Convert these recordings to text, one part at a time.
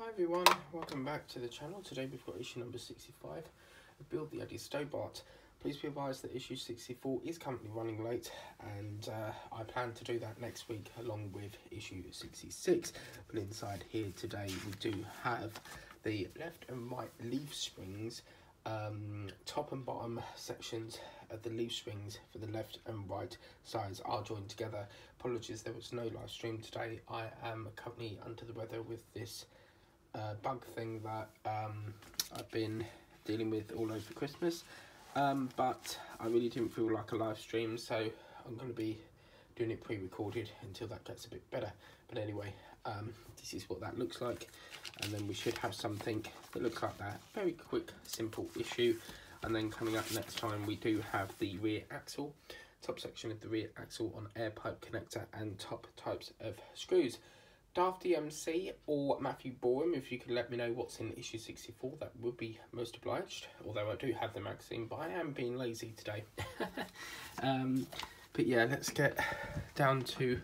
Hi everyone, welcome back to the channel. Today we've got issue number 65 of Build the Eddie Stobart. Please be advised that issue 64 is currently running late, and I plan to do that next week along with issue 66. But inside here today we do have the left and right leaf springs, top and bottom sections of the leaf springs for the left and right sides are joined together. Apologies, there was no live stream today. I am currently under the weather with this bug thing that I've been dealing with all over Christmas, but I really didn't feel like a live stream, so I'm going to be doing it pre-recorded until that gets a bit better. But anyway, this is what that looks like, and then we should have something that looks like that. Very quick, simple issue. And then coming up next time we do have the rear axle, top section of the rear axle on air pipe connector and top types of screws. Darth DMC or Matthew Borum, if you could let me know what's in issue 64, that would be most obliged. Although I do have the magazine, but I am being lazy today. But yeah, let's get down to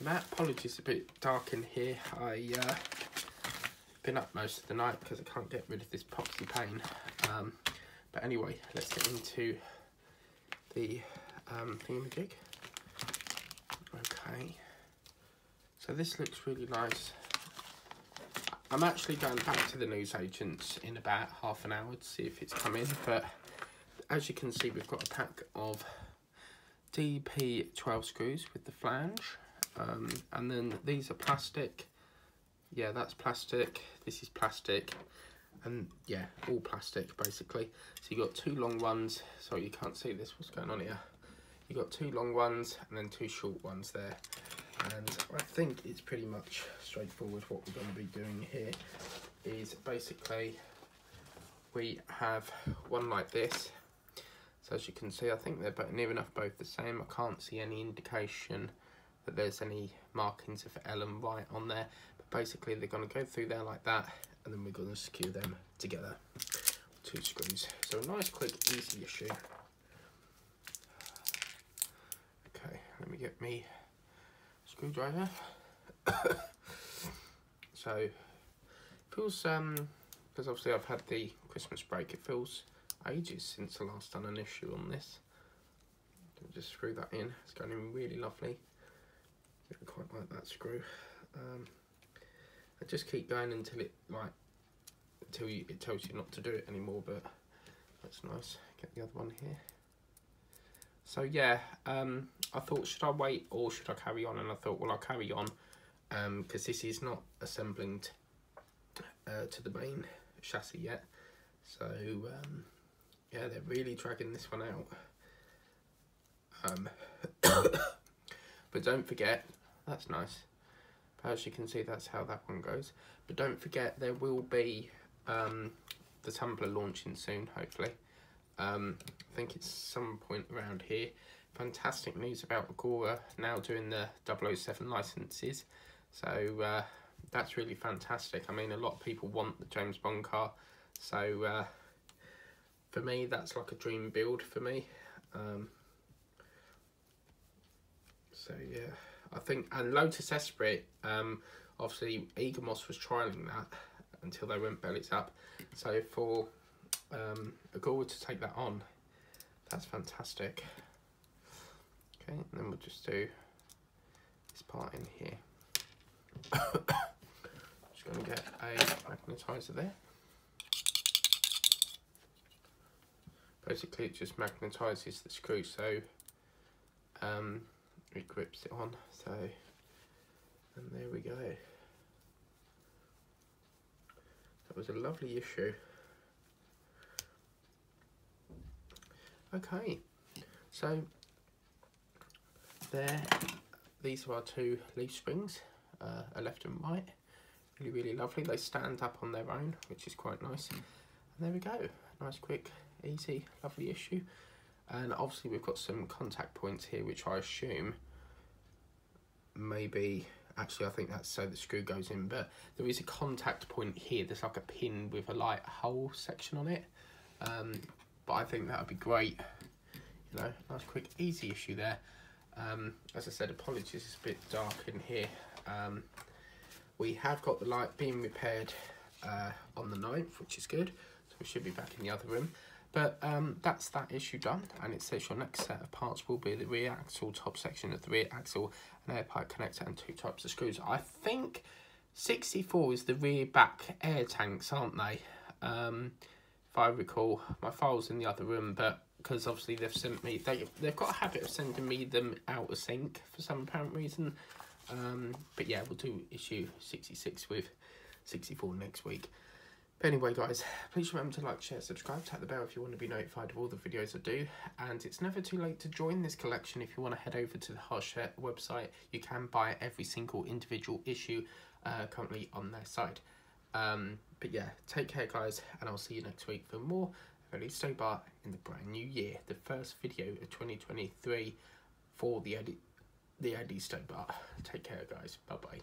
that. Apologies, a bit dark in here. I've been up most of the night because I can't get rid of this poxy pain. But anyway, let's get into the thingamajig. Okay. So this looks really nice. I'm actually going back to the newsagents in about half an hour to see if it's come in, but as you can see we've got a pack of DP12 screws with the flange, and then these are plastic. Yeah, that's plastic, this is plastic, and yeah, all plastic basically. So you've got two long ones, so you can't see this, what's going on here? You've got two long ones and then two short ones there. And I think it's pretty much straightforward. What we're going to be doing here is basically we have one like this. So as you can see, I think they're near enough both the same. I can't see any indication that there's any markings of L and Y on there. But basically they're going to go through there like that, and then we're going to secure them together with two screws. So a nice, quick, easy issue. Okay, let me get me screwdriver. So it feels, because obviously I've had the Christmas break, it feels ages since I last done an issue on this. Just screw that in, it's going in really lovely. I quite like that screw. I just keep going until it it tells you not to do it anymore, but that's nice. Get the other one here. So yeah, I thought, should I wait or should I carry on? And I thought, well, I'll carry on, because this is not assembling to the main chassis yet. So yeah, they're really dragging this one out. But don't forget, that's nice. But as you can see, that's how that one goes. But don't forget, there will be the Tumblr launching soon, hopefully. I think it's some point around here. Fantastic news about Agora now doing the 007 licenses, so that's really fantastic. I mean, a lot of people want the James Bond car, so for me that's like a dream build for me. So yeah, I think, and Lotus Esprit, obviously Eagermoss was trialling that until they went bellies up, so for Agora to take that on, that's fantastic. Okay, and then we'll just do this part in here. Just going to get a magnetiser there. Basically it just magnetises the screw, so it grips it on, so, and there we go. That was a lovely issue. Okay, so there, these are our two leaf springs, a left and right. Really, really lovely. They stand up on their own, which is quite nice. And there we go. Nice, quick, easy, lovely issue. And obviously we've got some contact points here, which I assume maybe, actually I think that's so the screw goes in, but there is a contact point here. There's like a pin with a light hole section on it. But I think that would be great, you know, nice, quick, easy issue there. As I said, apologies, it's a bit dark in here. We have got the light being repaired on the 9th, which is good, so we should be back in the other room. But that's that issue done, and it says your next set of parts will be the rear axle, top section of the rear axle, an air pipe connector, and two types of screws. I think 64 is the rear back air tanks, aren't they? If I recall, my file's in the other room, but because obviously they've sent me, they've got a habit of sending me them out of sync for some apparent reason. But yeah, we'll do issue 66 with 64 next week. But anyway, guys, please remember to like, share, subscribe, tap the bell if you want to be notified of all the videos I do. And it's never too late to join this collection. If you want to head over to the Hachette website, you can buy every single individual issue currently on their site. But yeah, take care, guys, and I'll see you next week for more of Eddie Stobart in the brand new year. The first video of 2023 for the Eddie Stobart. Take care, guys. Bye-bye.